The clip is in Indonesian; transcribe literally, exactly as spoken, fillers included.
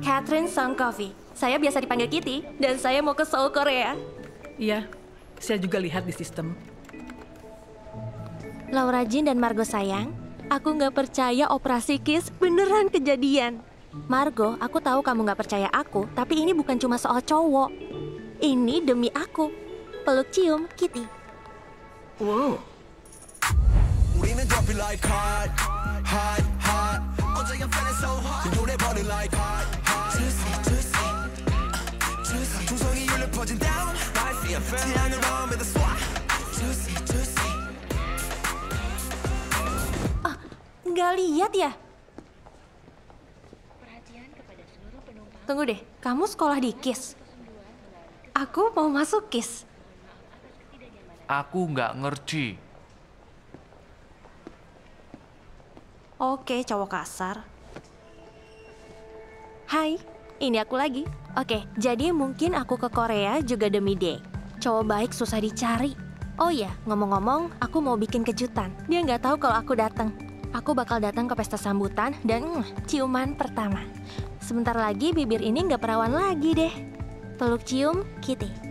Kitty Song Covey. Saya biasa dipanggil Kitty, dan saya mau ke Seoul, Korea. Iya, saya juga lihat di sistem. Laura Jin dan Margo sayang, aku nggak percaya operasi KISS beneran kejadian. Margo, aku tahu kamu nggak percaya aku, tapi ini bukan cuma soal cowok. Ini demi aku. Peluk cium, Kitty. Wow. Oh, nggak lihat ya? Tunggu deh, kamu sekolah di KISS. Aku mau masuk KISS. Aku nggak ngerti. Oke, cowok kasar. Hai, ini aku lagi. Oke, jadi mungkin aku ke Korea juga demi deh. Cowok baik susah dicari. Oh iya, ngomong-ngomong, aku mau bikin kejutan. Dia nggak tahu kalau aku datang. Aku bakal datang ke pesta sambutan dan mm, ciuman pertama. Sebentar lagi bibir ini nggak perawan lagi deh. Peluk cium, Kitty.